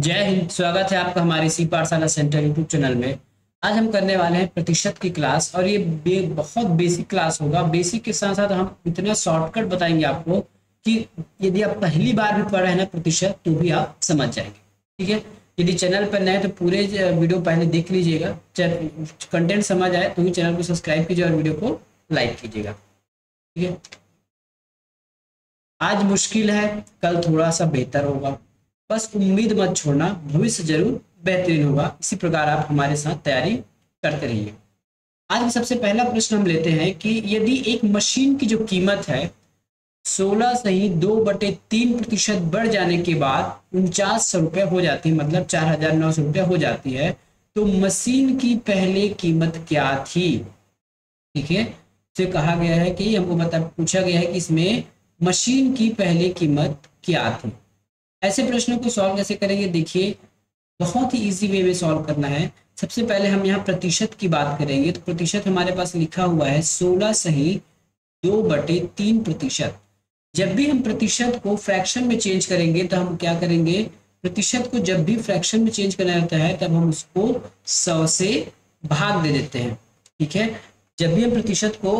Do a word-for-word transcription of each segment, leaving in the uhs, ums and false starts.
जय हिंद। स्वागत है आपका हमारे सी पाठशाला सेंटर यूट्यूब चैनल में। आज हम करने वाले हैं प्रतिशत की क्लास, और ये बे, बहुत बेसिक क्लास होगा। बेसिक के साथ साथ हम इतना शॉर्टकट बताएंगे आपको कि यदि आप पहली बार भी पढ़ रहे हैं ना प्रतिशत, तो भी आप समझ जाएंगे। ठीक है, यदि चैनल पर नए तो पूरे वीडियो पहले देख लीजिएगा, कंटेंट समझ आए तो भी चैनल को सब्सक्राइब कीजिए और वीडियो को लाइक कीजिएगा। ठीक है, आज मुश्किल है, कल थोड़ा सा बेहतर होगा, बस उम्मीद मत छोड़ना, भविष्य जरूर बेहतरीन होगा। इसी प्रकार आप हमारे साथ तैयारी करते रहिए। आज सबसे पहला प्रश्न हम लेते हैं कि यदि एक मशीन की जो कीमत है सोलह सही दो बटे तीन प्रतिशत बढ़ जाने के बाद उनचास सौ रुपये हो जाती है, मतलब चार हजार नौ सौ रुपये हो जाती है, तो मशीन की पहले कीमत क्या थी? ठीक है, तो कहा गया है कि हमको बता पूछा गया है कि इसमें मशीन की पहले कीमत क्या थी। ऐसे प्रश्नों को सॉल्व कैसे करेंगे, देखिए बहुत ही इजी वे में सॉल्व करना है। सबसे पहले हम यहाँ प्रतिशत की बात करेंगे, तो प्रतिशत हमारे पास लिखा हुआ है सोलह सही दो बटे तीन प्रतिशत। जब भी हम प्रतिशत को फ्रैक्शन में चेंज करेंगे तो हम क्या करेंगे, प्रतिशत को जब भी फ्रैक्शन में चेंज करना होता है तब हम उसको सौ से भाग दे देते हैं। ठीक है, जब भी हम प्रतिशत को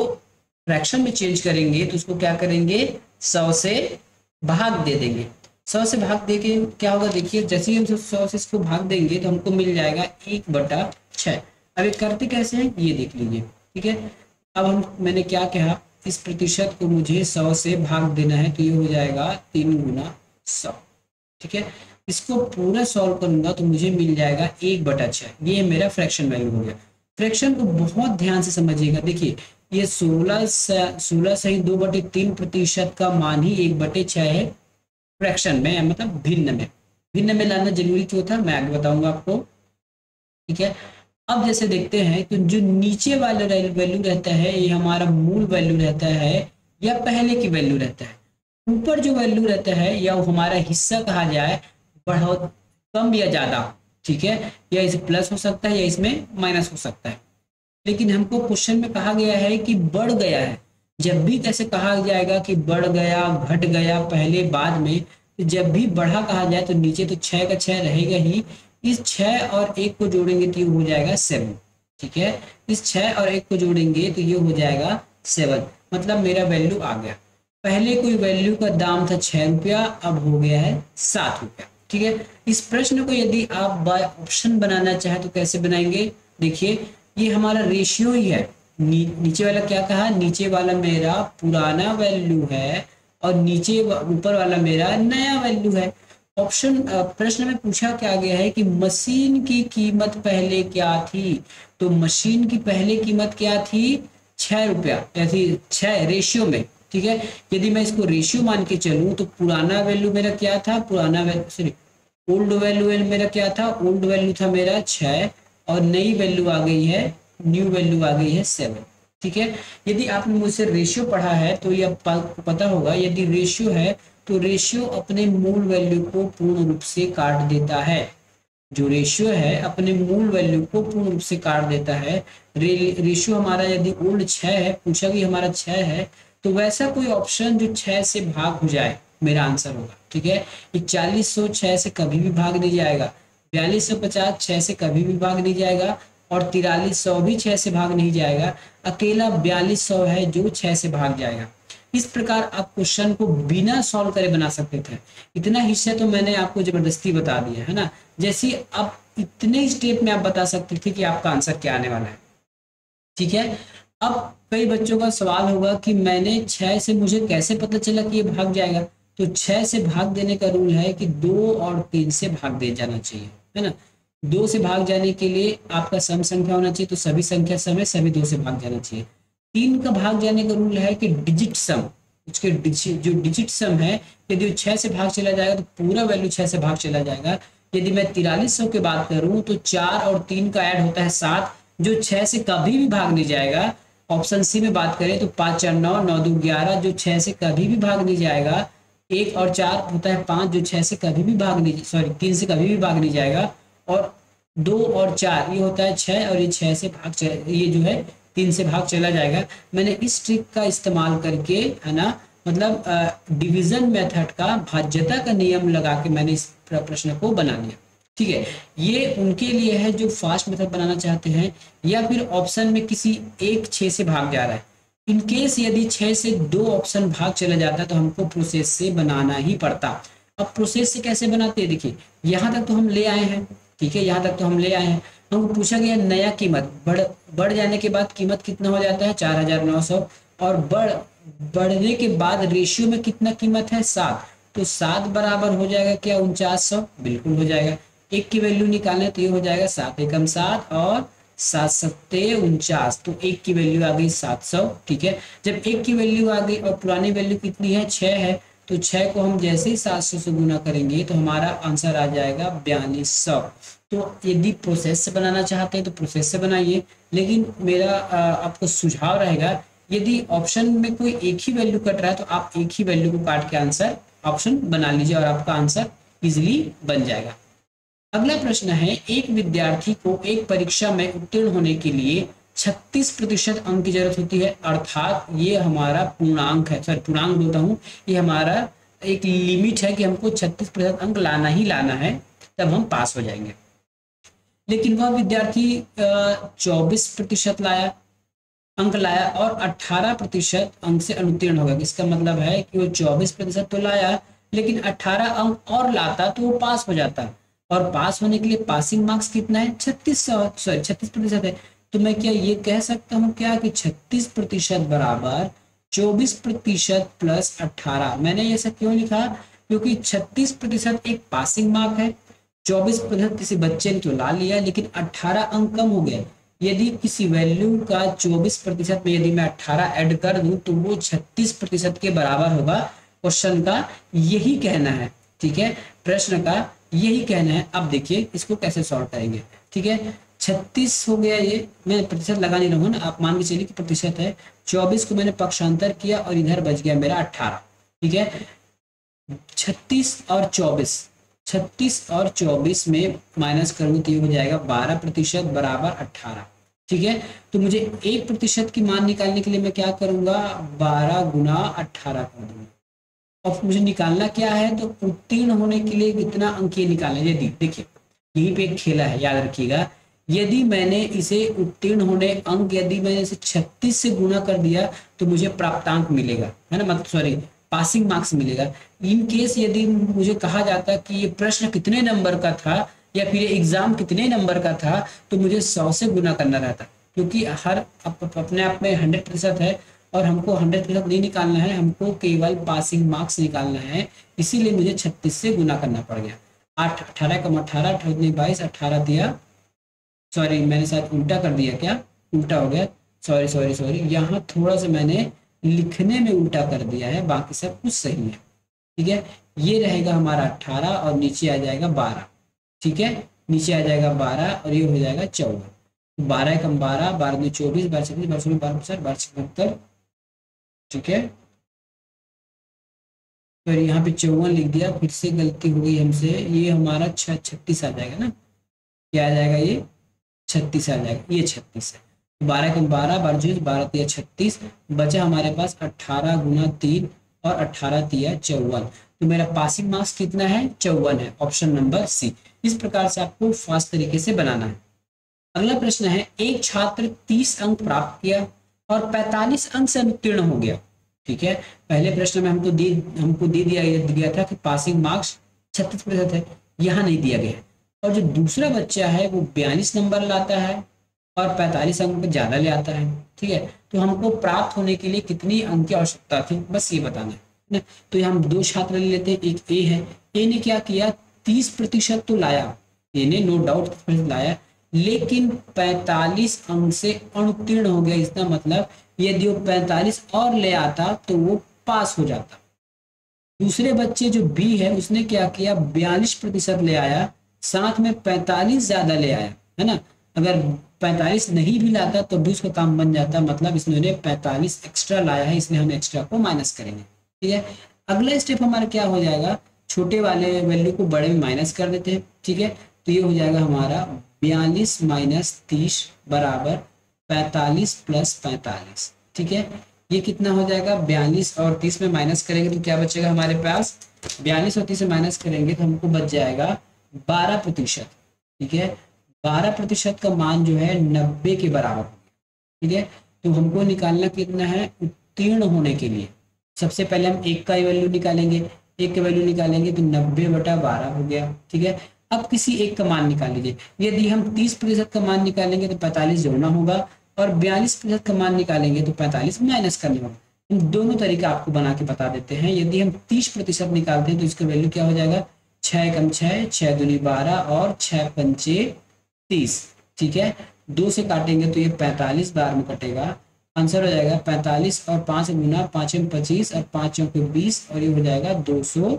फ्रैक्शन में चेंज करेंगे तो उसको क्या करेंगे, सौ से भाग दे देंगे। सौ से भाग देके क्या होगा, देखिए जैसे ही हम सौ से इसको भाग देंगे तो हमको मिल जाएगा एक बटा छः। अब ये करते कैसे हैं ये देख लीजिए। ठीक है, अब हम मैंने क्या कहा, इस प्रतिशत को मुझे सौ से भाग देना है, तो ये हो जाएगा तीन गुना सौ। ठीक है, इसको पूरा सॉल्व करूंगा तो मुझे मिल जाएगा एक बटा छः। ये मेरा फ्रैक्शन वैल्यू हो गया। फ्रैक्शन को बहुत ध्यान से समझिएगा। देखिए ये सोलह सोलह सही दो बटे तीन प्रतिशत का मान ही एक बटे छः है फ्रैक्शन में, मतलब भिन्न में। भिन्न में लाना जरूरी क्यों था मैं आगे बताऊंगा आपको। ठीक है, अब जैसे देखते हैं तो जो नीचे वाला वैल्यू रहता है ये हमारा मूल वैल्यू रहता है या पहले की वैल्यू रहता है। ऊपर जो वैल्यू रहता है या हमारा हिस्सा कहा जाए, बढ़ोत कम या ज्यादा। ठीक है, या इसे प्लस हो सकता है या इसमें माइनस हो सकता है, लेकिन हमको क्वेश्चन में कहा गया है कि बढ़ गया है। जब भी कैसे कहा जाएगा कि बढ़ गया, घट गया, पहले बाद में, तो जब भी बढ़ा कहा जाए तो नीचे तो छः का छः रहेगा ही। इस छः और एक को जोड़ेंगे तो ये हो जाएगा सेवन। ठीक है, इस छः और एक को जोड़ेंगे तो ये हो जाएगा सेवन, मतलब मेरा वैल्यू आ गया। पहले कोई वैल्यू का दाम था छः रुपया, अब हो गया है सात रुपया। ठीक है, इस प्रश्न को यदि आप बाय ऑप्शन बनाना चाहें तो कैसे बनाएंगे, देखिए ये हमारा रेशियो ही है। नी, नीचे वाला क्या कहा, नीचे वाला मेरा पुराना वैल्यू है और नीचे ऊपर वाला मेरा नया वैल्यू है। ऑप्शन प्रश्न में पूछा क्या गया है कि मशीन की कीमत पहले क्या थी, तो मशीन की पहले कीमत क्या थी, छह रुपया, यानी छह रेशियो में। ठीक है, यदि मैं इसको रेशियो मान के चलूं तो पुराना वैल्यू मेरा क्या था, पुराना वैल्यू सॉरी ओल्ड वैल्यू मेरा क्या था, ओल्ड वैल्यू था मेरा छह और नई वैल्यू आ गई है, न्यू वैल्यू आ गई है सेवन। ठीक है, यदि आपने मुझसे रेशियो पढ़ा है तो ये आपको पता होगा, यदि रेशियो है तो रेशियो अपने मूल वैल्यू को पूर्ण रूप से काट देता है। जो रेशियो है अपने मूल वैल्यू को पूर्ण रूप से काट देता है। रे, रेशियो हमारा यदि ओल्ड छः है, पूछा कि हमारा छः है, तो वैसा कोई ऑप्शन जो छः से भाग हो जाए मेरा आंसर होगा। ठीक है, ये चालीस सौ छः से कभी भी भाग नहीं जाएगा, बयालीस सौ पचास छः से कभी भी भाग नहीं जाएगा और तिरालीस सौ भी छः से भाग नहीं जाएगा। अकेला बयालीस सौ है जो छः से भाग जाएगा। इस प्रकार आप क्वेश्चन को बिना सॉल्व करे बना सकते थे। इतना हिस्सा तो मैंने आपको जबरदस्ती बता दिया है ना, जैसे आप इतने स्टेप में आप बता सकते थे कि आपका आंसर क्या आने वाला है। ठीक है, अब कई बच्चों का सवाल होगा कि मैंने छः से मुझे कैसे पता चला कि ये भाग जाएगा, तो छः से भाग देने का रूल है कि दो और तीन से भाग दे जाना चाहिए, है ना। दो से भाग जाने के लिए आपका सम संख्या होना चाहिए, तो सभी संख्या सम है, सभी दो से भाग जाना चाहिए। तीन का भाग जाने का रूल है कि डिजिट सम, उसके डिजिट जो डिजिट सम है यदि छः से भाग चला जाएगा तो पूरा वैल्यू छः से भाग चला जाएगा। यदि मैं तिरालीस सौ की बात करूं तो चार और तीन का ऐड होता है सात, जो छः से कभी भी भाग नहीं जाएगा। ऑप्शन सी में बात करें तो पाँच चार नौ, नौ दो ग्यारह, जो छः से कभी भी भाग नहीं जाएगा। एक और चार होता है पाँच, जो छः से कभी भी भाग नहीं सॉरी तीन से कभी भी भाग नहीं जाएगा। और दो और चार ये होता है छः, और ये छः से भाग ये जो है तीन से भाग चला जाएगा। मैंने इस ट्रिक का इस्तेमाल करके, है ना, मतलब डिवीज़न मेथड का, भाज्यता का नियम लगा के मैंने इस प्रश्न को बना लिया। ठीक है, ये उनके लिए है जो फास्ट मेथड बनाना चाहते हैं या फिर ऑप्शन में किसी एक छः से भाग जा रहा है। इनकेस यदि छः से दो ऑप्शन भाग चला जाता तो हमको प्रोसेस से बनाना ही पड़ता। अब प्रोसेस से कैसे बनाते हैं, देखिए यहाँ तक तो हम ले आए हैं, ठीक है, यहाँ तक तो हम ले आए हैं। हमको पूछा गया नया कीमत बढ़ बढ़ जाने के बाद कीमत कितना हो जाता है चार हजार नौ सौ और बढ़ बढ़ने के बाद रेशियो में कितना कीमत है सात, तो सात बराबर हो जाएगा क्या उनचास सौ, बिल्कुल हो जाएगा। एक की वैल्यू निकालें तो ये हो जाएगा सात एकम सात और सात सत्ते उनचास, तो एक की वैल्यू आ गई सात सौ। ठीक है, जब एक की वैल्यू आ गई और पुरानी वैल्यू कितनी है छः है, तो छः को हम जैसे ही सात सौ से गुना करेंगे तो हमारा आंसर आ जाएगा बयालीस सौ। तो यदि प्रोसेस से बनाना चाहते हैं तो प्रोसेस से बनाइए, लेकिन मेरा आपको सुझाव रहेगा यदि ऑप्शन में कोई एक ही वैल्यू कट रहा है तो आप एक ही वैल्यू को काट के आंसर ऑप्शन बना लीजिए और आपका आंसर इजिली बन जाएगा। अगला प्रश्न है, एक विद्यार्थी को एक परीक्षा में उत्तीर्ण होने के लिए छत्तीस प्रतिशत अंक की जरूरत होती है, अर्थात ये हमारा पूर्णांक है, सॉरी पूर्णांक बोलता हूँ, ये हमारा एक लिमिट है कि हमको छत्तीस प्रतिशत अंक लाना ही लाना है, तब हम पास हो जाएंगे। लेकिन वह विद्यार्थी चौबीस प्रतिशत लाया अंक लाया और अठारह प्रतिशत अंक से अनुत्तीर्ण होगा। इसका मतलब है कि वो चौबीस प्रतिशत तो लाया लेकिन अठारह अंक और लाता तो वो पास हो जाता, और पास होने के लिए पासिंग मार्क्स कितना है छत्तीस सॉरी छत्तीस प्रतिशत है। तो मैं क्या ये कह सकता हूँ क्या कि छत्तीस प्रतिशत बराबर चौबीस प्रतिशत प्लस अठारह। मैंने ऐसा क्यों लिखा, क्योंकि छत्तीस प्रतिशत एक पासिंग मार्क है, चौबीस प्रतिशत किसी बच्चे ने तो ला लिया लेकिन अठारह अंक कम हो गए। यदि किसी वैल्यू का चौबीस प्रतिशत में यदि मैं अठारह एड कर दूं तो वो छत्तीस प्रतिशत के बराबर होगा, क्वेश्चन का यही कहना है। ठीक है, प्रश्न का यही कहना है। अब देखिए इसको कैसे सॉल्व करेंगे। ठीक है, छत्तीस हो गया, ये मैं प्रतिशत लगा नहीं रहा हूँ ना, आप मान के चलिए कि प्रतिशत है। चौबीस को मैंने पक्षांतर किया और इधर बच गया मेरा अठारह। ठीक है, छत्तीस और चौबीस छत्तीस और चौबीस में माइनस करूँ तो ये हो जाएगा बारह प्रतिशत बराबर अट्ठारह। ठीक है, तो मुझे एक प्रतिशत की मान निकालने के लिए मैं क्या करूँगा, बारह गुना अट्ठारह कर दूंगा। अब मुझे निकालना क्या है, तो उत्तीर्ण होने के लिए कितना अंक निकालना है। यदि देखिए यहीं पे एक खेला है, याद रखिएगा, यदि मैंने इसे उत्तीर्ण होने अंक यदि मैंने इसे छत्तीस से गुना कर दिया तो मुझे प्राप्तांक मिलेगा, है ना, मतलब सॉरी पासिंग मार्क्स मिलेगा। इन केस यदि मुझे कहा जाता कि ये प्रश्न कितने नंबर का था या फिर ये एग्जाम कितने नंबर का था तो मुझे सौ से गुना करना रहता, क्योंकि हर अप, अप, अपने आप में हंड्रेड प्रतिशत है और हमको हंड्रेड प्रतिशत नहीं निकालना है, हमको केवल पासिंग मार्क्स निकालना है, इसीलिए मुझे छत्तीस से गुना करना पड़ गया। आठ अठारह कम अठारह अठारह बाईस अठारह दिया, सॉरी मैंने साथ उल्टा कर दिया, क्या उल्टा हो गया, सॉरी सॉरी सॉरी यहाँ थोड़ा सा मैंने लिखने में उल्टा कर दिया है, बाकी सब कुछ सही है। ठीक है, ये रहेगा हमारा अट्ठारह और नीचे आ जाएगा बारह। ठीक है, नीचे आ जाएगा बारह और ये हो जाएगा चौदह। बारह कम बारह बारह में चौबीस बारह छब्बीस बारह सोलह बारह पचास बारह छिहत्तर। ठीक है, फिर यहाँ पे चौवन लिख दिया, फिर से गलती हो गई हमसे, ये हमारा छह छत्तीस आ जाएगा ना, क्या आ जाएगा ये छत्तीस आ जाएगा, ये छत्तीस है। बारह कम बारह बारह चौबीस बारह तिया छत्तीस, बचा हमारे पास अट्ठारह गुना तीन और अट्ठारह तिया चौवन, तो मेरा पासिंग मार्क्स कितना है चौवन है, ऑप्शन नंबर सी। इस प्रकार से आपको फास्ट तरीके से बनाना है। अगला प्रश्न है, एक छात्र तीस अंक प्राप्त किया और पैंतालीस अंक से अनुत्तीर्ण हो गया। ठीक है, पहले प्रश्न में हमको दे हमको दे दिया गया था कि पासिंग मार्क्स छत्तीस प्रतिशत है, यहाँ नहीं दिया गया है। और जो दूसरा बच्चा है वो बयालीस नंबर लाता है और पैंतालीस अंक ज्यादा ले आता है। ठीक है, तो हमको प्राप्त होने के लिए कितनी अंक की आवश्यकता थी, बस ये बताना है ना। तो हम दो छात्र ले लेते हैं, एक ए है, ए ने क्या किया तीस प्रतिशत तो लाया, ए ने नो डाउट लाया लेकिन पैंतालीस अंक से अनुत्तीर्ण हो गया। इसका मतलब यदि वो पैंतालीस और ले आता तो वो पास हो जाता। दूसरे बच्चे जो बी है उसने क्या किया बयालीस प्रतिशत ले आया, साथ में पैंतालीस ज्यादा ले आया, है ना। अगर पैंतालीस नहीं भी लाता तो भी उसका काम बन जाता, मतलब इसने पैंतालीस एक्स्ट्रा लाया है, इसलिए हम एक्स्ट्रा को माइनस करेंगे। ठीक है, अगला स्टेप हमारा क्या हो जाएगा, छोटे वाले वैल्यू को बड़े में माइनस कर देते हैं। ठीक है, तो ये हो जाएगा हमारा बयालीस माइनस तीस बराबर पैंतालीस प्लस पैंतालीस। ठीक है, ये कितना हो जाएगा, बयालीस और तीस में माइनस करेंगे तो क्या बचेगा हमारे पास, बयालीस और तीस में माइनस करेंगे तो हमको बच जाएगा बारह प्रतिशत। ठीक है, बारह प्रतिशत का मान जो है नब्बे के बराबर हो गया। ठीक है, तो हमको निकालना कितना है उत्तीर्ण होने के लिए। सबसे पहले हम एक का वैल्यू निकालेंगे, एक का वैल्यू निकालेंगे तो नब्बे बटा बारह हो गया। ठीक है, अब किसी एक का मान निकाल लीजिए। यदि हम तीस प्रतिशत का मान निकालेंगे तो पैंतालीस जोड़ना होगा, और बयालीस प्रतिशत का मान निकालेंगे तो पैंतालीस माइनस करना होगा। इन दोनों तरीका आपको बना के बता देते हैं। यदि हम तीस प्रतिशत निकालते हैं तो इसका वैल्यू क्या हो जाएगा, छः कम छः, छः दूनी बारह और छः पंचे तीस। ठीक है, दो से काटेंगे तो ये पैंतालीस बार में कटेगा, आंसर हो जाएगा पैंतालीस और पाँच गुना पाँच में पच्चीस और पाँच के बीस, और ये हो जाएगा दो सौ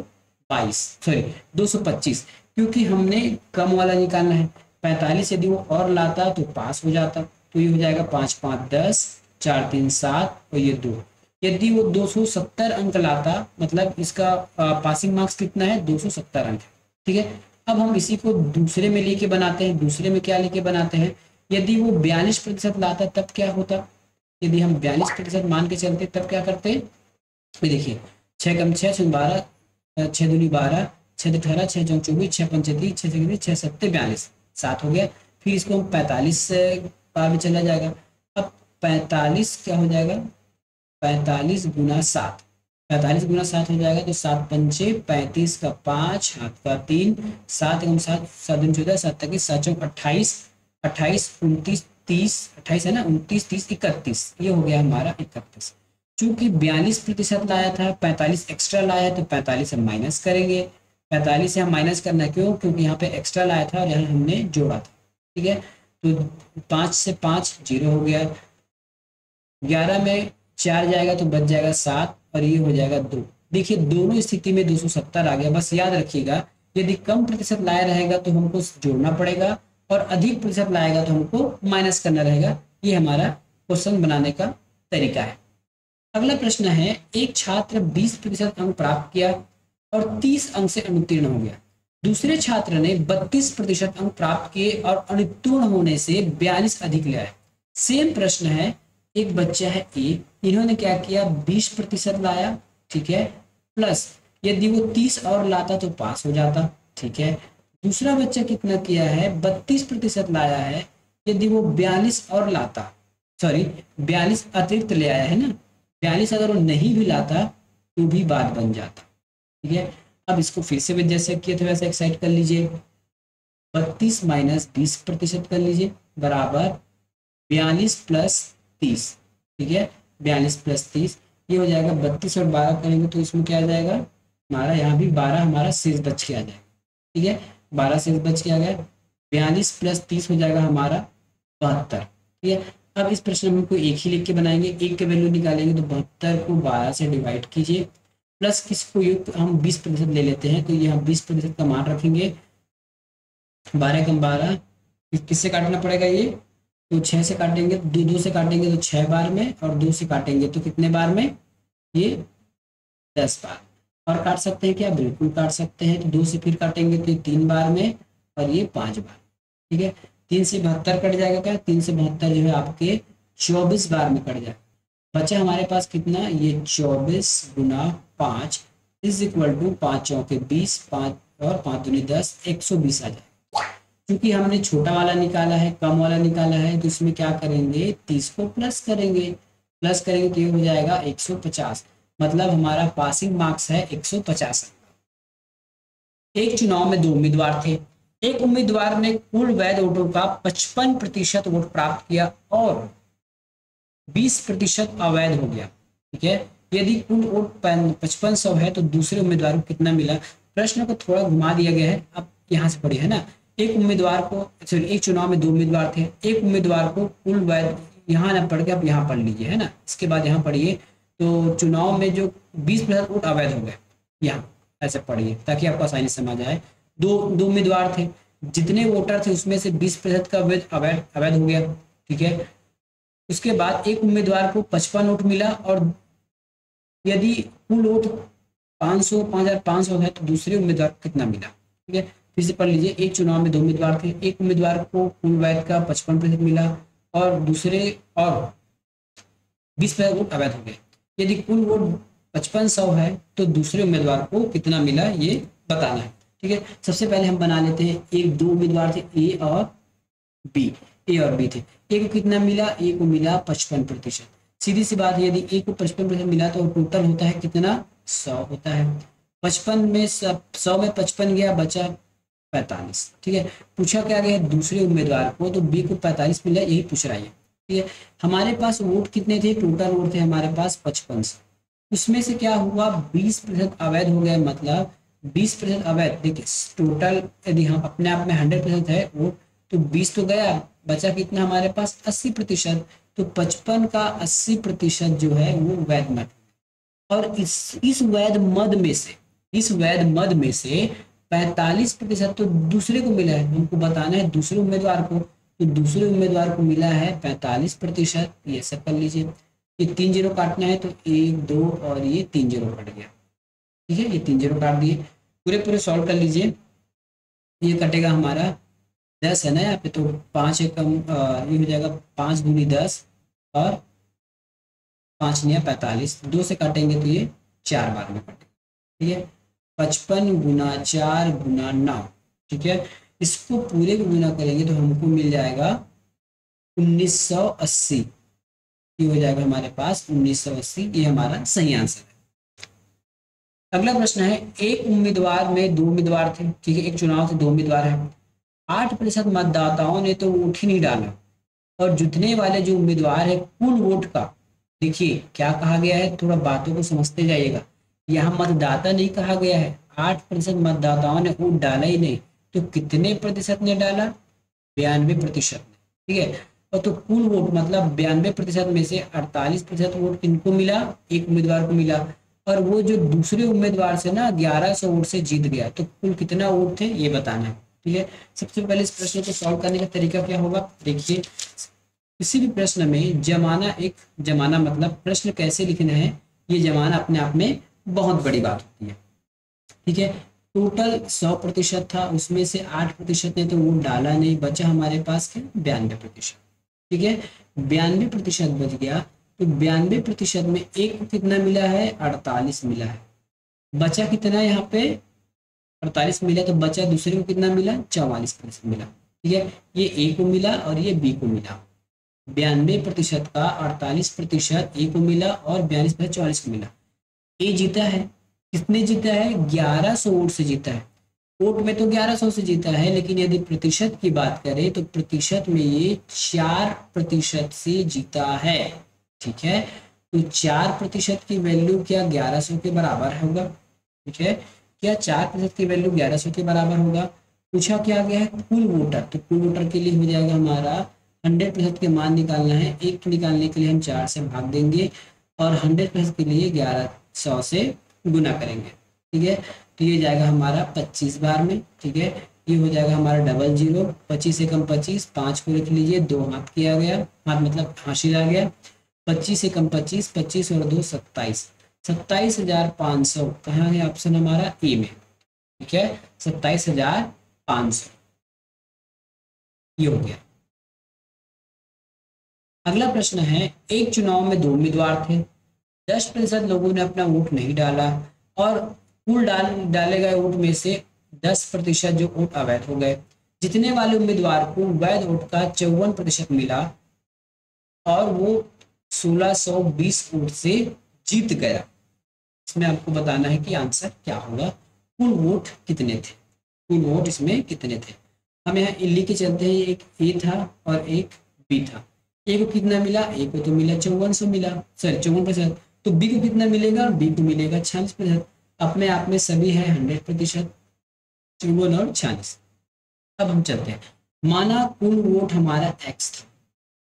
बाईस सॉरी दो सौ पच्चीस, क्योंकि हमने कम वाला निकालना है। पैंतालीस यदि वो और लाता तो पास हो जाता, तो ये हो जाएगा पाँच पाँच दस, चार तीन सात और ये दो। यदि वो दो सौ सत्तर अंक लाता, मतलब इसका पासिंग मार्क्स कितना है, दो सौ सत्तर अंक। ठीक है, अब हम इसी को दूसरे में लेके बनाते हैं। दूसरे में क्या लेके बनाते हैं, यदि वो बयालीस प्रतिशत लाता तब क्या होता, यदि हम बयालीस प्रतिशत मान के चलते तब क्या करते, ये देखिए छः कम छः शून्य बारह, छः दूनी बारह, छः अठारह, छः चौक चौबीस, छः पंचती, छः छः छः सत्ते बयालीस, सात हो गया। फिर इसको हम पैंतालीस बार में चला जाएगा। अब पैंतालीस क्या हो जाएगा, पैंतालीस गुना सात, पैंतालीस गुना सात हो जाएगा तो सात पंचे पैंतीस का पाँच, हाथ का तीन, सात एवं सात, सात दिन चौदह, सात तक सात चौक अट्ठाईस, अट्ठाईस उनतीस तीस, अट्ठाईस है ना, उनतीस तीस इकतीस, ये हो गया हमारा इकतीस। चूंकि बयालीस प्रतिशत लाया था, पैंतालीस एक्स्ट्रा लाया तो पैंतालीस हम माइनस करेंगे। पैंतालीस से हम माइनस करना क्यों, क्योंकि यहाँ पे एक्स्ट्रा लाया था और यहाँ हमने जोड़ा था। ठीक है, तो पाँच से पाँच जीरो हो गया, ग्यारह में चार जाएगा तो बच जाएगा सात और ये हो जाएगा दो। देखिए दोनों स्थिति में दो सौ सत्तर आ गया। बस याद रखिएगा, यदि कम प्रतिशत लाया रहेगा तो हमको जोड़ना पड़ेगा और अधिक प्रतिशत लाएगा तो हमको माइनस करना रहेगा। ये हमारा क्वेश्चन बनाने का तरीका है। अगला प्रश्न है, एक छात्र बीस प्रतिशत अंक प्राप्त किया और तीस अंक से अनुत्तीर्ण हो गया। दूसरे छात्र ने बत्तीस प्रतिशत अंक प्राप्त किए और अनुत्तीर्ण होने से बयालीस अधिक लिया है। सेम प्रश्न है, एक बच्चा है ए, इन्होंने क्या किया, बीस प्रतिशत लाया। ठीक है, प्लस यदि वो तीस और लाता तो पास हो जाता। ठीक है, दूसरा बच्चा कितना किया है, बत्तीस प्रतिशत लाया है, यदि वो बयालीस और लाता, सॉरी बयालीस अतिरिक्त ले आया है ना, बयालीस अगर वो नहीं भी लाता तो भी बात बन जाता। ठीक है, अब इसको फिर से जैसे किया था वैसे एक्साइड कर लीजिए। बत्तीस माइनस बीस प्रतिशत कर लीजिए बराबर बयालीस प्लस तीस। ठीक है, बयालीस प्लस तीस, ये हो जाएगा बत्तीस और बारह करेंगे तो इसमें क्या आ जाएगा हमारा, यहाँ भी बारह हमारा शेष बच के आ जाएगा। ठीक है, बारह शेष बच के आ गया, बयालीस प्लस तीस हो जाएगा हमारा बहत्तर। ठीक है, अब इस प्रश्न में हमको एक ही लिख के बनाएंगे, एक के वैल्यू निकालेंगे तो बहत्तर को बारह से डिवाइड कीजिए, प्लस किसको युक्त हम बीस प्रतिशत ले लेते हैं तो यहाँ बीस प्रतिशत का मान रखेंगे। बारह कम बारह, किससे काटना पड़ेगा ये, तो छः से काटेंगे, दो दो से काटेंगे तो छः बार में, और दो से काटेंगे तो कितने बार में, ये दस बार। और काट सकते हैं क्या, बिल्कुल काट सकते हैं, तो दो से फिर काटेंगे तो तीन बार में और ये पाँच बार। ठीक है, तीन से बहत्तर कट जाएगा, क्या तीन से बहत्तर जो है आपके चौबीस बार में कट जाएगा। बचा हमारे पास कितना, ये चौबीस गुना पाँच इज इक्वल टू पाँच चौके बीस, पाँच और पाँच दूनी दस, एक सौ बीस आ जाए। क्योंकि हमने छोटा वाला निकाला है, कम वाला निकाला है, तो इसमें क्या करेंगे, तीस को प्लस करेंगे, प्लस करेंगे तो ये हो जाएगा एक सौ पचास, मतलब हमारा पासिंग मार्क्स है एक सौ पचास। एक चुनाव में दो उम्मीदवार थे, एक उम्मीदवार ने कुल वैध वोटों का पचपन प्रतिशत वोट प्राप्त किया और बीस प्रतिशत अवैध हो गया। ठीक है, यदि कुल वोट पचपन सौ है तो दूसरे उम्मीदवार को कितना मिला। प्रश्न को थोड़ा घुमा दिया गया है, अब यहाँ से पढ़िए है ना। एक उम्मीदवार को सॉरी एक चुनाव में दो उम्मीदवार थे, एक उम्मीदवार को कुल वैध, यहाँ ना पढ़ के आप यहाँ पढ़ लीजिए है ना, इसके बाद यहाँ पढ़िए। तो चुनाव में जो बीस प्रतिशत वोट अवैध हो गए, यहाँ ऐसे पढ़िए ताकि आपको आसानी समझ आए। दो दो उम्मीदवार थे, जितने वोटर थे उसमें से बीस प्रतिशत का वैध अवैध अवैध हो गया। ठीक है, उसके बाद एक उम्मीदवार को पचपन वोट मिला और यदि कुल वोट पाँच सौ पाँच हजार पाँच सौ है तो दूसरे उम्मीदवार को कितना मिला। ठीक है, फिर से पढ़ लीजिए। एक चुनाव में दो उम्मीदवार थे, एक उम्मीदवार को कुल वैध का पचपन प्रतिशत मिला और दूसरे और बीस प्रतिशत वोट अवैध हो गए। यदि कुल वोट पचपन सौ है तो दूसरे उम्मीदवार को कितना मिला ये बताना है। ठीक है। सबसे पहले हम बना लेते हैं, एक दो उम्मीदवार थे ए और बी, ए और बी थे। ए को कितना मिला? ए को मिला पचपन प्रतिशत। सीधी सी बात, यदि ए को पचपन प्रतिशत मिला तो टोटल होता है कितना? सौ होता है। पचपन में सब, सौ में पचपन गया, बचा पैंतालीस। ठीक है, पूछा क्या गया? दूसरे उम्मीदवार को, तो बी को पैंतालीस मिला, यही पूछ रहा है। ठीक है, हमारे पास वोट कितने थे? टोटल वोट थे हमारे पास पचपन। उसमें से क्या हुआ? बीस प्रतिशत अवैध हो गया, मतलब बीस प्रतिशत अवैध। देखिए टोटल यदि हम अपने आप में हंड्रेड प्रतिशत है वो, तो बीस तो गया, बचा कितना हमारे पास? अस्सी प्रतिशत। तो पचपन का अस्सी प्रतिशत जो है वो वैध मत, और इस इस वैध मद में से इस वैध मद में से पैंतालीस प्रतिशत तो दूसरे को मिला है। हमको बताना है दूसरे उम्मीदवार को, तो दूसरे उम्मीदवार को मिला है पैंतालीस प्रतिशत। ये सब कर लीजिए, ये तीन जीरो काटना है तो एक दो और ये तीन जीरो कट गया। ठीक है, ये तीन जीरो काट दिए, पूरे पूरे सॉल्व कर लीजिए। ये कटेगा हमारा दस है ना यहाँ पे, तो पाँच कम ये हो जाएगा, पाँच गुनी दस और पाँच नया पैंतालीस, दो से काटेंगे तो ये चार बार में कटेगा। ठीक है, पचपन गुना चार गुना नौ। ठीक है, इसको पूरे को गुना करेंगे तो हमको मिल जाएगा उन्नीस सौ अस्सी। ये हो जाएगा हमारे पास उन्नीस सौ अस्सी, ये हमारा सही आंसर है। अगला प्रश्न है, एक उम्मीदवार में दो उम्मीदवार थे। ठीक है, एक चुनाव से दो उम्मीदवार हैं। आठ प्रतिशत मतदाताओं ने तो वोट ही नहीं डाला, और जुटने वाले जो उम्मीदवार है कुल वोट का, देखिए क्या कहा गया है, थोड़ा बातों को समझते जाइएगा। यहाँ मतदाता नहीं कहा गया है, आठ प्रतिशत मतदाताओं ने वोट डाला ही नहीं, तो कितने प्रतिशत ने डाला? बयानवे प्रतिशत। ठीक है, और तो कुल वोट मतलब बयानवे प्रतिशत में से अड़तालीस प्रतिशत वोट किनको मिला? एक उम्मीदवार को मिला, और वो जो दूसरे उम्मीदवार से ना ग्यारह सौ वोट से जीत गया, तो कुल कितना वोट थे ये बताना है। ठीक है, सबसे पहले इस प्रश्न को सॉल्व करने का तरीका क्या होगा? देखिए, किसी भी प्रश्न में जमाना, एक जमाना मतलब प्रश्न कैसे लिखना है, ये जमाना अपने आप में बहुत बड़ी बात होती है। ठीक है, टोटल सौ प्रतिशत था, उसमें से आठ प्रतिशत ने तो वोट डाला नहीं, बचा हमारे पास बयानवे प्रतिशत। ठीक है, बयानवे प्रतिशत बच गया, तो बयानवे प्रतिशत में एक को कितना मिला है? अड़तालीस मिला है। बचा कितना यहाँ पे? अड़तालीस मिला, तो बचा दूसरे को कितना मिला? चवालीस प्रतिशत मिला। ठीक है, ये ए को मिला और ये बी को मिला। बयानवे प्रतिशत का अड़तालीस प्रतिशत ए को मिला और बयालीस प्रतिशत चौवालीस को मिला। ए जीता है, कितने जीता है? ग्यारह सौ वोट से जीता है। वोट में तो ग्यारह सौ से जीता है, लेकिन यदि प्रतिशत की बात करें तो प्रतिशत में ये चार प्रतिशत से जीता है। ठीक है, तो चार प्रतिशत की वैल्यू क्या ग्यारह सौ के बराबर होगा? ठीक है, क्या चार प्रतिशत की वैल्यू ग्यारह सौ के बराबर होगा? पूछा क्या गया है? कुल वोटर, तो कुल वोटर के लिए हो जाएगा हमारा हंड्रेड प्रतिशत के मान निकालना है। एक को निकालने के लिए हम चार से भाग देंगे और हंड्रेड प्रतिशत के लिए ग्यारह सौ से गुना करेंगे। ठीक है, तो ये जाएगा हमारा पच्चीस बार में। ठीक है, ये हो जाएगा हमारा डबल जीरो, पच्चीस से कम पच्चीस, पाँच को लिख लीजिए, दो हाथ किया गया, हाथ मतलब हासिल आ गया। पच्चीस से कम पच्चीस, पच्चीस और दो सत्ताईस, सत्ताईस हजार पाँच सौ कहाँ है? ऑप्शन हमारा ए में। ठीक है, सत्ताईस हजार पाँच सौ ये हो गया। अगला प्रश्न है, एक चुनाव में दो उम्मीदवार थे, दस प्रतिशत लोगों ने अपना वोट नहीं डाला, और कुल डाल डाले गए वोट में से दस प्रतिशत जो वोट अवैध हो गए। जीतने वाले उम्मीदवार को वैध वोट का चौवन प्रतिशत मिला और वो सोलह सौ बीस वोट से जीत गया। इसमें आपको बताना है कि आंसर क्या होगा, कुल वोट कितने थे, कुल वोट इसमें कितने थे। हम यहाँ इल्ली के चलते हैं, एक ए था और एक बी था। ए को कितना मिला? ए को तो मिला चौवन सौ मिला सॉरी चौवन प्रतिशत, तो बी को कितना मिलेगा? बी को मिलेगा छियालीस प्रतिशत। अपने आप में सभी है हंड्रेड प्रतिशत, चौवन और छियालीस। अब हम चलते हैं, माना कुल वोट हमारा एक्स था।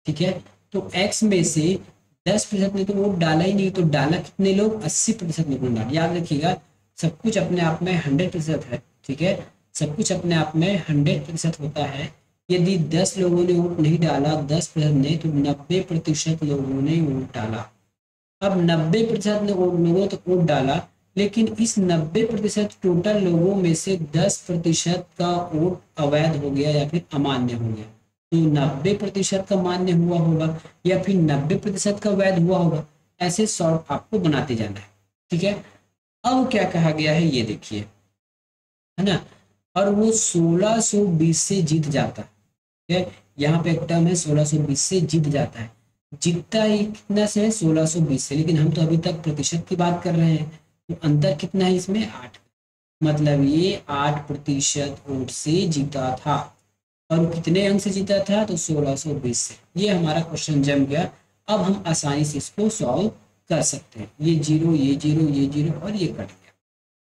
ठीक है, तो एक्स में से दस प्रतिशत ने तो वोट डाला ही नहीं, तो डाला कितने लोग? अस्सी प्रतिशत लोगों ने डाला। याद रखिएगा, सब कुछ अपने आप में हंड्रेड प्रतिशत है। ठीक है, सब कुछ अपने आप में हंड्रेड प्रतिशत होता है। यदि दस लोगों ने वोट नहीं डाला, दस प्रतिशत ने, तो नब्बे प्रतिशत लोगों ने वोट डाला। अब नब्बे प्रतिशत ने वोट तो वोट डाला, लेकिन इस नब्बे प्रतिशत टोटल लोगों में से दस प्रतिशत का वोट अवैध हो गया या फिर अमान्य हो गया। तो नब्बे प्रतिशत का मान्य हुआ होगा या फिर नब्बे प्रतिशत का वैध हुआ होगा। ऐसे सॉल्व आपको बनाते जाना है। ठीक है, अब क्या कहा गया है ये देखिए, है ना। और वो सोलह सौ बीस से जीत जाता है। ठीक है, यहाँ पे एक टर्म है सोलह सौ बीस से जीत जाता है, जीतता ही कितना से है सोलह सौ बीस से, लेकिन हम तो अभी तक प्रतिशत की बात कर रहे हैं, तो अंतर कितना है इसमें आठ, मतलब ये आठ प्रतिशत वोट से जीता था और कितने अंक से जीता था तो सोलह सौ बीस से। ये हमारा क्वेश्चन जम गया, अब हम आसानी से इसको सॉल्व कर सकते हैं। ये जीरो ये जीरो ये जीरो और ये कट गया।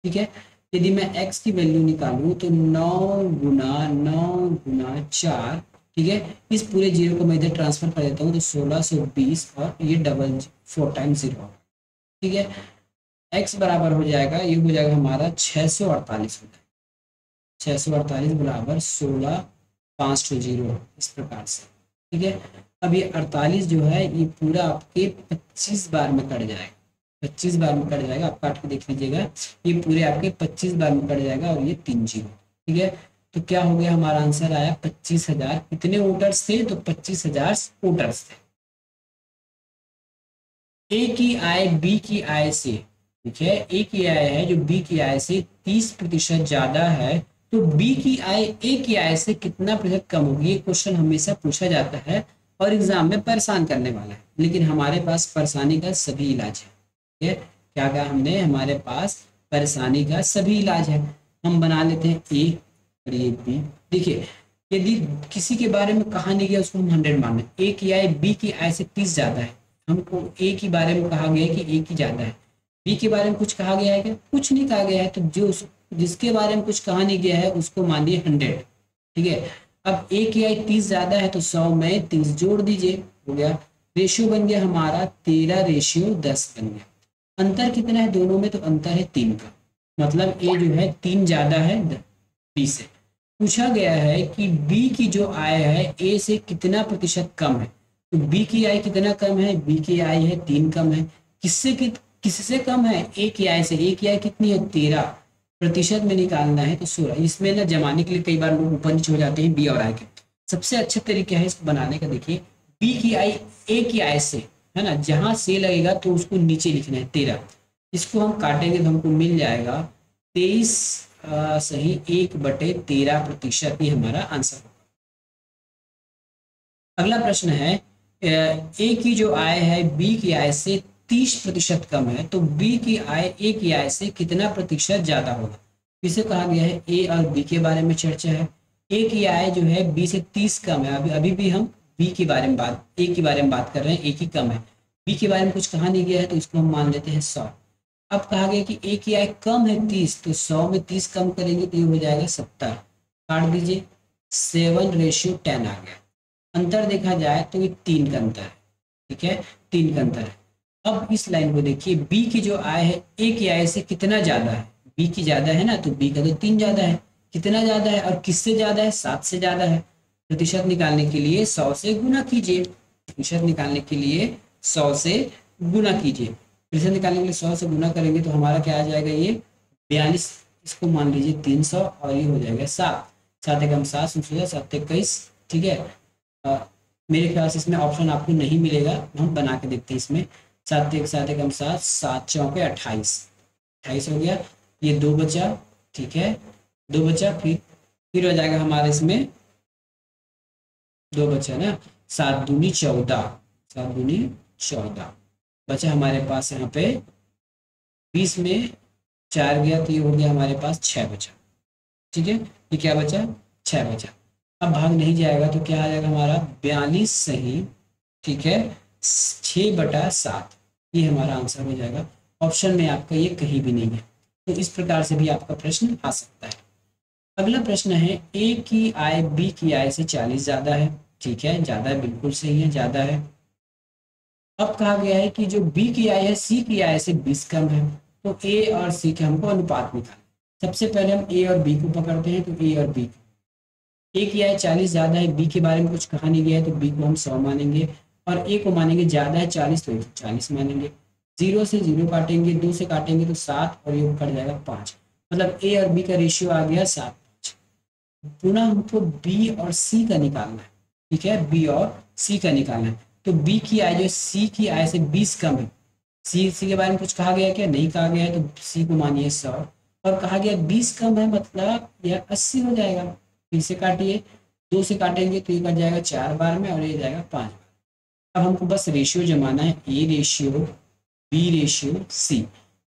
ठीक है, यदि मैं x की वैल्यू निकालूं तो नौ गुना नौ गुना चार, ठीक है, इस पूरे जीरो को मैं इधर ट्रांसफर कर देता हूं तो सोलह सौ बीस और ये डबल फोर टाइम जीरो, ठीक है, x बराबर हो जाएगा, ये हो जाएगा हमारा छः सौ अड़तालीस होता है, छः सौ अड़तालीस बराबर सोलह पाँच टू जीरो, इस प्रकार से। ठीक है, अब ये अड़तालीस जो है ये पूरा आपके पच्चीस बार में कट जाएगा, पच्चीस बार में कट जाएगा, आप काट के देख लीजिएगा, ये पूरे आपके पच्चीस बार में कट जाएगा और ये तीन जीरो। ठीक है, तो क्या हो गया हमारा आंसर आया पच्चीस हजार, कितने वोटर्स थे तो पच्चीस हजार वोटर्स थे। ए की आय बी की आय से, ठीक है, ए की आय है जो बी की आय से तीस प्रतिशत ज्यादा है, तो बी की आय ए की आय से कितना प्रतिशत कम होगी, ये क्वेश्चन हमेशा पूछा जाता है और एग्जाम में परेशान करने वाला है, लेकिन हमारे पास परेशानी का सभी इलाज है। ठीक है, क्या कहा हमने, हमारे पास परेशानी का सभी इलाज है। हम बना लेते हैं ए और ये बी। देखिए, यदि किसी के बारे में कहा नहीं गया उसको हम हंड्रेड मानना है। ए की आय बी की आय से तीस ज्यादा है, हमको ए के बारे में कहा गया है कि ए की ज्यादा है, बी के बारे में कुछ कहा गया है क्या, कुछ नहीं कहा गया है, तो जो जिसके बारे में कुछ कहा नहीं गया है उसको मानिए हंड्रेड। ठीक है, अब ए की आई तीस ज्यादा है तो सौ में तीस जोड़ दीजिए, हो गया, रेशियो बन गया हमारा तेरह रेशियो दस बन गया। अंतर कितना है दोनों में, तो अंतर है तीन का, मतलब ए जो है तीन ज्यादा है बी से। पूछा गया है कि बी की जो आय है ए से कितना प्रतिशत कम है, तो बी की आय कितना कम है, बी की आय है तीन कम है, किससे कि, किससे कम है, ए की आय से। ए की आय कितनी है तेरह, प्रतिशत में निकालना है तो सोलह। इसमें ना जमाने के लिए कई बार लोग ऊपर नीचे हो जाते हैं बी और आई के। सबसे अच्छा तरीका है इसको बनाने का, देखिए, बी की आई ए की आई से है ना, जहाँ से लगेगा तो उसको नीचे लिखना है तेरह, इसको हम काटेंगे तो हमको मिल जाएगा तेईस सही एक बटे तेरह प्रतिशत, ये हमारा आंसर होगा। अगला प्रश्न है, ए की जो आय है बी की आय से तीस प्रतिशत कम है, तो बी की आय ए की आय से कितना प्रतिशत ज्यादा होगा। इसे कहा गया है ए और बी के बारे में चर्चा है। ए की आय जो है बी से तीस कम है, अभी अभी भी हम बी के बारे में बात ए के बारे में बात कर रहे हैं, ए की कम है, बी के बारे में कुछ कहा नहीं गया है तो इसको हम मान लेते हैं सौ। अब कहा गया कि ए की आय कम है तीस, तो सौ में तीस कम करेंगे तो ये हो जाएगा सत्तर, काट दीजिए, सेवन रेशियो टेन आ गया। अंतर देखा जाए तो ये तीन का अंतर है, ठीक है, तीन का अंतर है। अब इस लाइन को देखिए, बी की जो आय है ए की आय से कितना ज्यादा है, बी की ज्यादा है ना, तो बी का तो तीन ज्यादा है, कितना ज्यादा है और किससे ज्यादा है, सात से ज्यादा है। प्रतिशत निकालने के लिए सौ से गुना कीजिए, प्रतिशत निकालने के लिए सौ से गुना कीजिए, प्रतिशत निकालने के लिए सौ से गुना करेंगे तो हमारा क्या आ जाएगा, ये बयालीस, इसको मान लीजिए तीन सौ और ये हो जाएगा सात, सात एकम सात सौ सात इक्कीस। ठीक है, आ, मेरे ख्याल से इसमें ऑप्शन आपको नहीं मिलेगा, हम बना के देखते हैं इसमें, सात एक सात एकम सात, सात चौके अट्ठाईस, अट्ठाईस हो गया, ये दो बचा, ठीक है, दो बचा, फिर फिर हो जाएगा हमारे इसमें दो बचा ना, सात दूनी चौदह, सात दूनी चौदह, बचा हमारे पास यहाँ पे बीस में चार गया तो ये हो गया हमारे पास छः बचा। ठीक है, ये क्या बचा, छः बचा, अब भाग नहीं जाएगा तो क्या आ जाएगा हमारा बयालीस सही, ठीक है, छः बटा सात, ये हमारा आंसर हो जाएगा। ऑप्शन में आपका ये कहीं भी नहीं है, तो इस प्रकार से भी आपका प्रश्न आ सकता है। अगला प्रश्न है, ए की आय बी की आय से चालीस ज्यादा है, ठीक है, ज्यादा बिल्कुल सही है, ज्यादा है। अब कहा गया है कि जो बी की आय है सी की आय से बीस कम है, तो ए और सी के हमको अनुपात निकालना। सबसे पहले हम ए और बी को पकड़ते हैं, तो ए और बी, ए की आय चालीस ज्यादा है, बी के बारे में कुछ कहा नहीं गया है तो बी को हम सौ मानेंगे और ए को मानेंगे ज्यादा है चालीस तो चालीस मानेंगे, जीरो से जीरो काटेंगे, दो से काटेंगे तो सात और ये कट जाएगा पाँच, मतलब ए और बी का रेशियो आ गया सात पाँच। पुनः हमको बी और सी का निकालना है, ठीक है, बी और सी का निकालना है, तो बी की आय जो सी की आय से बीस कम है, सी सी के बारे में कुछ कहा गया क्या, नहीं कहा गया है, तो सी को मानिए सौ और कहा गया बीस कम है मतलब यह अस्सी हो जाएगा। बीस से काटिए, दो से काटेंगे तो ये बच जाएगा चार बार में और ये जाएगा पाँच बार। अब हमको बस रेशियो जमाना है, A ratio B ratio C.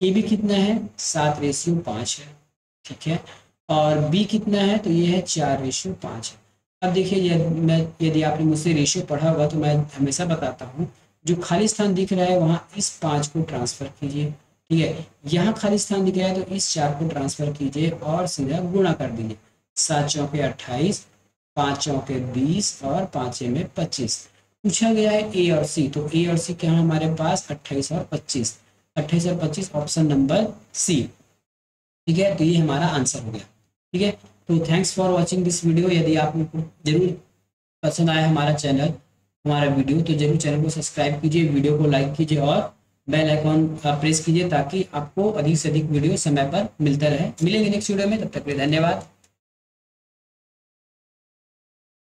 A भी कितना है, सात रेशियो पाँच है, ठीक है। और बी कितना है तो ये है चार रेशियो पाँच है। अब देखिए यदि मैं यदि आपने मुझसे रेशियो पढ़ा हुआ तो मैं हमेशा बताता हूँ जो खाली स्थान दिख रहा है वहाँ इस पाँच को ट्रांसफ़र कीजिए, ठीक है। यहाँ खाली स्थान दिख रहा है तो इस चार को ट्रांसफ़र कीजिए और सीधा गुणा कर दीजिए। सात चौके अट्ठाईस, पाँच चौके बीस और पाँचे में पच्चीस। पूछा गया है ए और सी, तो ए और सी क्या है हमारे पास, अट्ठाईस और पच्चीस। अट्ठाईस और पच्चीस ऑप्शन नंबर सी, ठीक है। तो ये हमारा आंसर हो गया, ठीक है। तो thanks for watching this video. यदि आपको जरूर पसंद आया हमारा चैनल हमारा वीडियो तो जरूर चैनल को सब्सक्राइब कीजिए, वीडियो को लाइक कीजिए और बेल आइकॉन प्रेस कीजिए ताकि आपको अधिक से अधिक वीडियो समय पर मिलता रहे। मिलेंगे नेक्स्ट वीडियो में, तब तक के लिए धन्यवाद।